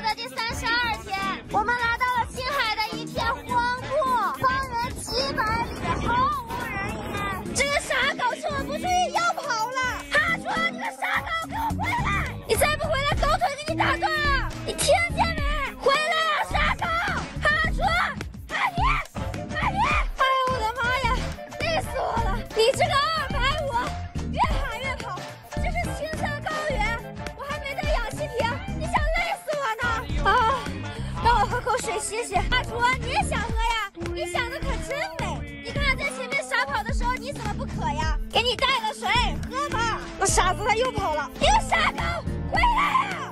游的第32天，我们来到了青海的一片荒漠，方圆700里毫无人烟。这个傻狗趁我不注意又跑了。哈春，你个傻狗，给我回来！你再不回来，狗腿给你打断了！你听见没？回来啊，傻狗！哈春，阿迪！哎呀，我的妈呀，累死我了！你这个。 水洗洗，阿楚，你也想喝呀？你想的可真美！你刚刚在前面傻跑的时候，你怎么不渴呀？给你带了水，喝吧。那傻子他又跑了，你个傻狗，回来呀！